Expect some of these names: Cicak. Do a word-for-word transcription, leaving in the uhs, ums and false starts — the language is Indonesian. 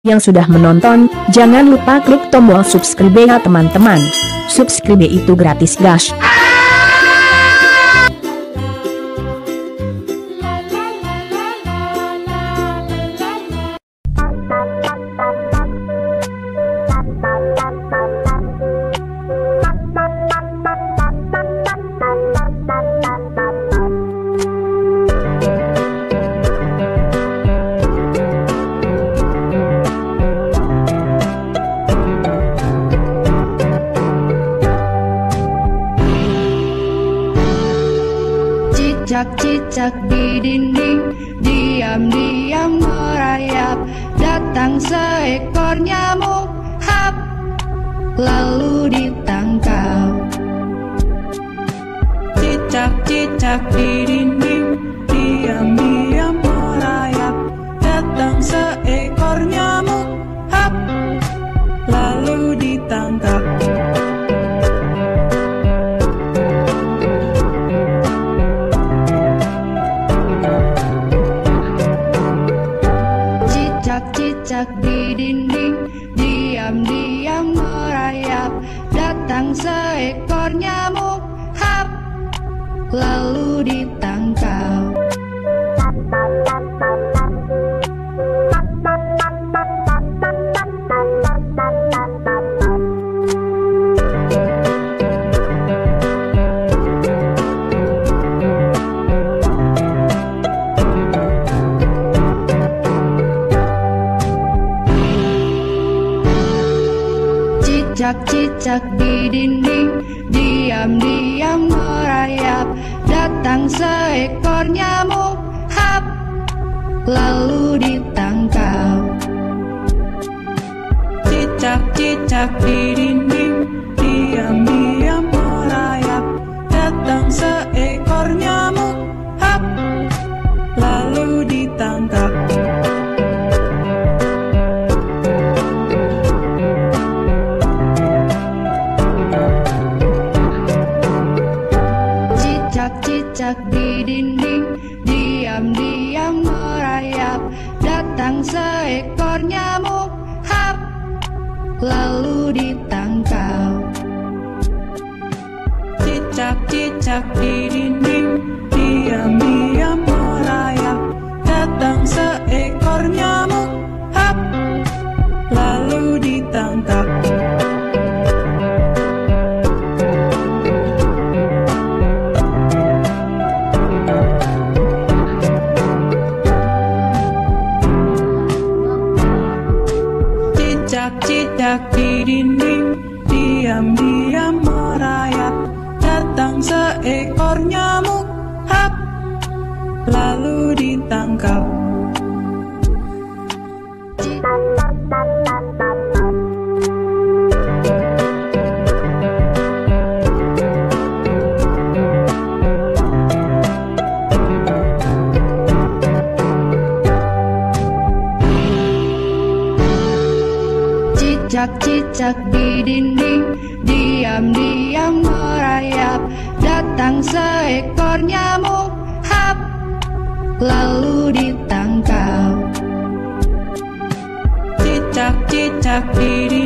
Yang sudah menonton, jangan lupa klik tombol subscribe ya teman-teman. Subscribe itu gratis guys. Cicak di dinding, diam-diam merayap. Datang seekor nyamuk, hap, lalu ditangkap. Cicak-cicak di dinding, diam-diam merayap. Datang seekor nyamuk, hap, lalu ditangkap. Cicak di dinding, diam-diam merayap. Datang seekor nyamuk, hap, lalu ditangkap. Cicak-cicak di dinding, diam-diam merayap. Datang seekor nyamuk, hap, lalu ditangkap. Cicak-cicak di dinding, diam-diam merayap. Datang seekor nyamuk, hap, lalu ditangkap. Cicak di dinding, diam-diam merayap. Datang seekor nyamuk, hap, lalu ditangkap. Cicak-cicak di dinding, diam-diam merayap. Datang seekor nyamuk, hap, lalu ditangkap. Cicak di dinding, diam-diam merayap. Datang seekor nyamuk, hap, lalu ditangkap. Cicak-cicak di dinding, diam-diam merayap. Datang seekor nyamuk, hap, lalu ditangkap. Cicak-cicak di dinding.